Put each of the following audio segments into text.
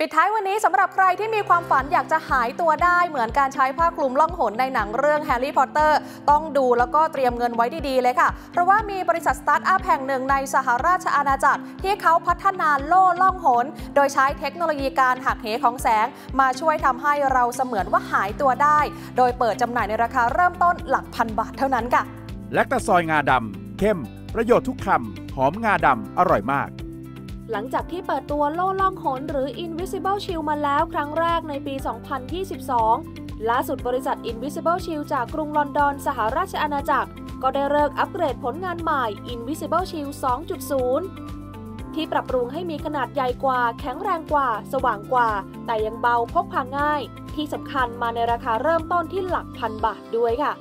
ปิดท้ายวันนี้สำหรับใครที่มีความฝันอยากจะหายตัวได้เหมือนการใช้ผ้าคลุมล่องหนในหนังเรื่องแฮร์รี่พอตเตอร์ต้องดูแล้วก็เตรียมเงินไว้ดีๆเลยค่ะเพราะว่ามีบริษัทสตาร์ทอัพแห่งหนึ่งในสหราชอาณาจักรที่เขาพัฒนาโล่ล่องหนโดยใช้เทคโนโลยีการหักเหของแสงมาช่วยทำให้เราเสมือนว่าหายตัวได้โดยเปิดจำหน่ายในราคาเริ่มต้นหลักพันบาทเท่านั้นค่ะแลคตาซอยงาดำเข้มประโยชน์ทุกคำหอมงาดำอร่อยมากหลังจากที่เปิดตัวโล่ล่องหนหรือ Invisible Shield มาแล้วครั้งแรกในปี 2022 ล่าสุดบริษัท Invisible Shield จากกรุงลอนดอนสหราชอาณาจักรก็ได้เลิกอัปเกรดผลงานใหม่ Invisible Shield 2.0 ที่ปรับปรุงให้มีขนาดใหญ่กว่าแข็งแรงกว่าสว่างกว่าแต่ยังเบาพกพาง่ายที่สำคัญมาในราคาเริ่มต้นที่หลักพันบาทด้วยค่ะ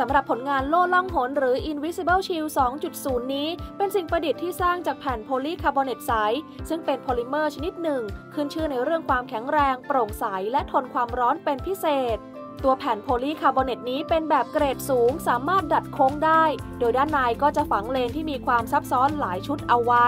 สำหรับผลงานโล่ล่องหนหรือ Invisible Shield 2.0 นี้เป็นสิ่งประดิษฐ์ที่สร้างจากแผ่นโพลีคาร์บอเนตไซด์ซึ่งเป็นโพลิเมอร์ชนิดหนึ่งขึ้นชื่อในเรื่องความแข็งแรงโปร่งใสและทนความร้อนเป็นพิเศษตัวแผ่นโพลีคาร์บอเนตนี้เป็นแบบเกรดสูงสามารถดัดโค้งได้โดยด้านในก็จะฝังเลนที่มีความซับซ้อนหลายชุดเอาไว้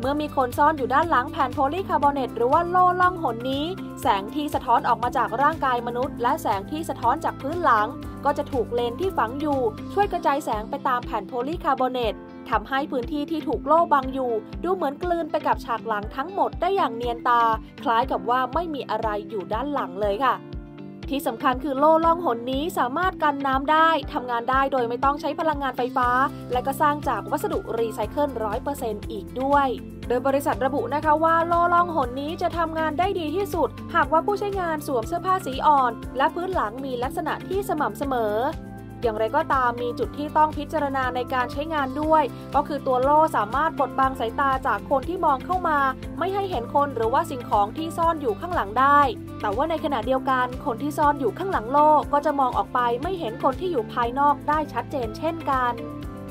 เมื่อมีคนซ่อนอยู่ด้านหลังแผ่นโพลีคาร์บอเนตหรือว่าโล่ล่องหนนี้แสงที่สะท้อนออกมาจากร่างกายมนุษย์และแสงที่สะท้อนจากพื้นหลังก็จะถูกเลนที่ฝังอยู่ช่วยกระจายแสงไปตามแผ่นโพลีคาร์บอเนตทำให้พื้นที่ที่ถูกโล่บังอยู่ดูเหมือนกลืนไปกับฉากหลังทั้งหมดได้อย่างเนียนตาคล้ายกับว่าไม่มีอะไรอยู่ด้านหลังเลยค่ะที่สำคัญคือโล่ล่องหนนี้สามารถกันน้ำได้ทำงานได้โดยไม่ต้องใช้พลังงานไฟฟ้าและก็สร้างจากวัสดุรีไซเคิล 100% อีกด้วยโดยบริษัทระบุนะคะว่าโล่ล่องหนนี้จะทำงานได้ดีที่สุดหากว่าผู้ใช้งานสวมเสื้อผ้าสีอ่อนและพื้นหลังมีลักษณะที่สม่ำเสมออย่างไรก็ตามมีจุดที่ต้องพิจารณาในการใช้งานด้วยก็คือตัวโล่สามารถบดบังสายตาจากคนที่มองเข้ามาไม่ให้เห็นคนหรือว่าสิ่งของที่ซ่อนอยู่ข้างหลังได้แต่ว่าในขณะเดียวกันคนที่ซ่อนอยู่ข้างหลังโล่ก็จะมองออกไปไม่เห็นคนที่อยู่ภายนอกได้ชัดเจนเช่นกัน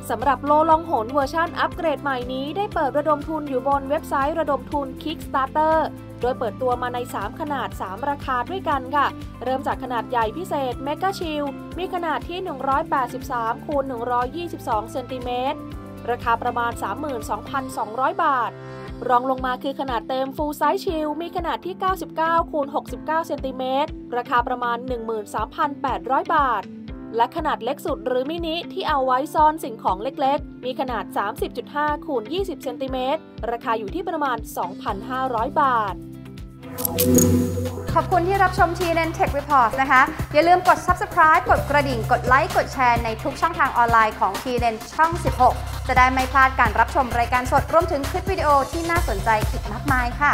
สำหรับโล่ล่องหนเวอร์ชันอัปเกรดใหม่นี้ได้เปิดระดมทุนอยู่บนเว็บไซต์ระดมทุน Kickstarter โดยเปิดตัวมาใน3ขนาด3ราคาด้วยกันค่ะเริ่มจากขนาดใหญ่พิเศษ Mega Shield มีขนาดที่183x122 ซมราคาประมาณ 32,200 บาทรองลงมาคือขนาดเต็ม Full-size Shield มีขนาดที่ 99x69 ซมราคาประมาณ 13,800 บาทและขนาดเล็กสุดหรือมินิที่เอาไว้ซ่อนสิ่งของเล็กๆมีขนาด 30.5x20 ซมราคาอยู่ที่ประมาณ 2,500 บาทขอบคุณที่รับชม TNN Tech Report นะคะอย่าลืมกด Subscribe กดกระดิ่งกดไลค์กดแชร์ในทุกช่องทางออนไลน์ของ TNN ช่อง 16จะได้ไม่พลาดการรับชมรายการสดรวมถึงคลิปวิดีโอที่น่าสนใจอีกมากมายค่ะ